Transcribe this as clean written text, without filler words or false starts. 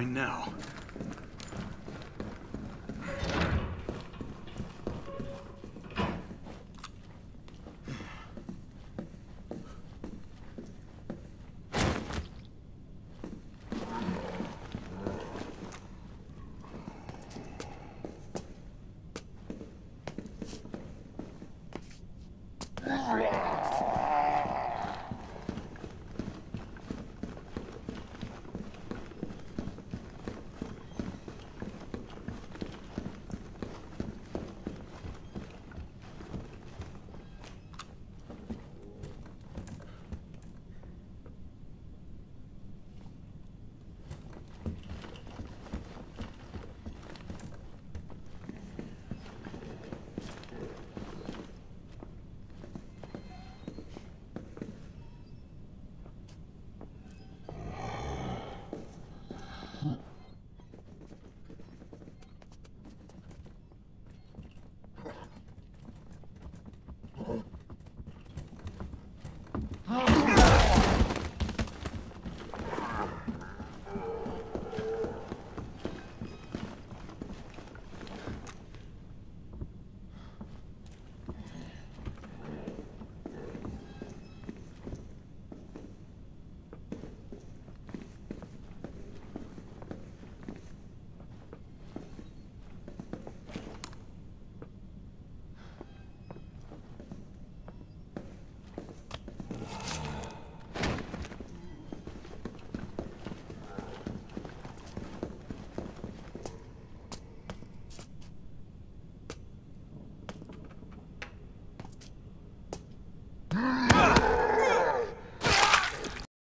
mine now.